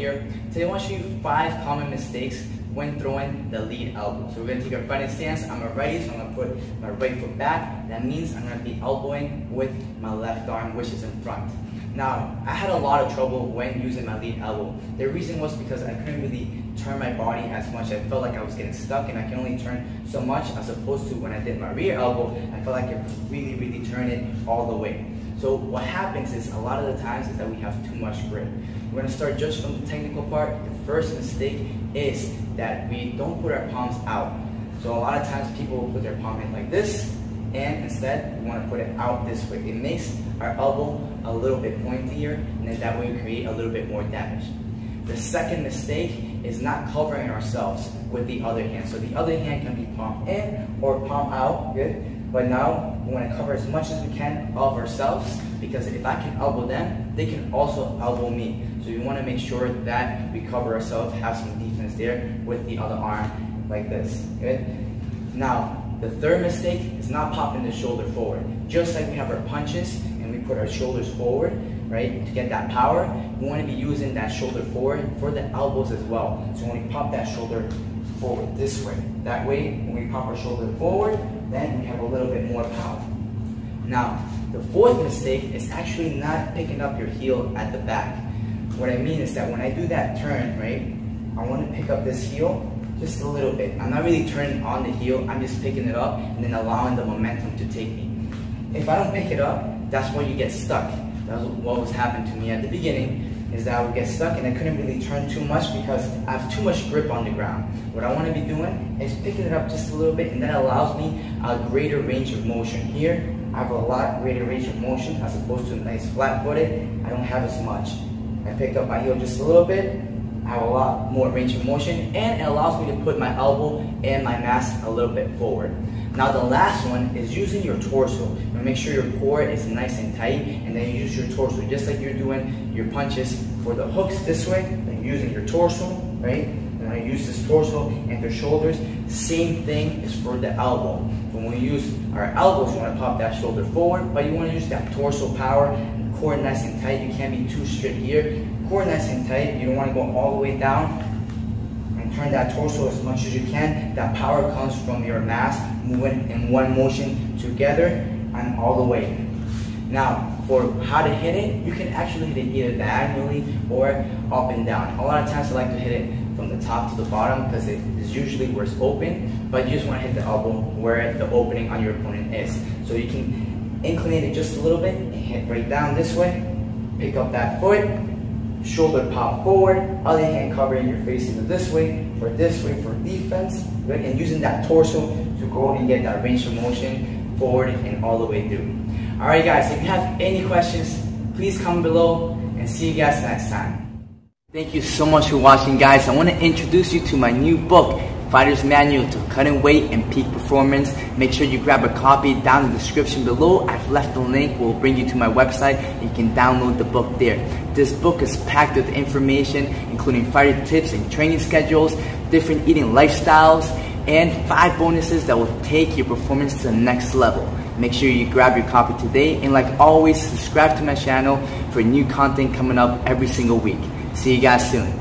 here. Today I want to show you 5 common mistakes when throwing the lead elbow. So we're going to take our fighting stance. I'm a righty, so I'm going to put my right foot back. That means I'm going to be elbowing with my left arm, which is in front. Now, I had a lot of trouble when using my lead elbow. The reason was because I couldn't really turn my body as much. I felt like I was getting stuck and I can only turn so much as opposed to when I did my rear elbow, I felt like I could really turn it all the way. So what happens is a lot of the times is that we have too much grip. We're gonna start just from the technical part. The first mistake is that we don't put our palms out. So a lot of times people will put their palm in like this, and instead we wanna put it out this way. It makes our elbow a little bit pointier, and then that way we create a little bit more damage. The second mistake is not covering ourselves with the other hand. So the other hand can be palm in or palm out, good? But now we want to cover as much as we can of ourselves, because if I can elbow them, they can also elbow me. So you want to make sure that we cover ourselves, have some defense there with the other arm like this, good? Now, the third mistake is not popping the shoulder forward. Just like we have our punches and we put our shoulders forward, right, to get that power, we want to be using that shoulder forward for the elbows as well. So when we pop that shoulder forward this way, that way when we pop our shoulder forward, then we have a little bit more power. Now, the fourth mistake is actually not picking up your heel at the back. What I mean is that when I do that turn, right, I want to pick up this heel just a little bit. I'm not really turning on the heel, I'm just picking it up and then allowing the momentum to take me. If I don't pick it up, that's when you get stuck. That's what was happening to me at the beginning, is that I would get stuck and I couldn't really turn too much because I have too much grip on the ground. What I want to be doing is picking it up just a little bit, and that allows me a greater range of motion. Here, I have a lot greater range of motion as opposed to nice flat footed. I don't have as much. I pick up my heel just a little bit, I have a lot more range of motion, and it allows me to put my elbow and my mass a little bit forward. Now the last one is using your torso. Now make sure your core is nice and tight, and then you use your torso just like you're doing your punches for the hooks this way, and using your torso, right? And I use this torso and the shoulders. Same thing is for the elbow. When we use our elbows, you want to pop that shoulder forward, but you want to use that torso power, and core nice and tight. You can't be too strict here. Core nice and tight, you don't want to go all the way down. Turn that torso as much as you can. That power comes from your mass moving in one motion together and all the way. Now, for how to hit it, you can actually hit it either diagonally or up and down. A lot of times I like to hit it from the top to the bottom because it is usually where it's open, but you just want to hit the elbow where the opening on your opponent is. So you can incline it just a little bit and hit right down this way. Pick up that foot, shoulder pop forward, other hand covering your face either this way for defense, right? And using that torso to go and get that range of motion forward and all the way through. All right, guys, if you have any questions, please comment below, and see you guys next time. Thank you so much for watching, guys. I want to introduce you to my new book, Fighter's Manual to Cutting Weight and Peak Performance. Make sure you grab a copy down in the description below. I've left the link, will bring you to my website. You can download the book there. This book is packed with information, including fighter tips and training schedules, different eating lifestyles, and 5 bonuses that will take your performance to the next level. Make sure you grab your copy today, and like always, subscribe to my channel for new content coming up every single week. See you guys soon.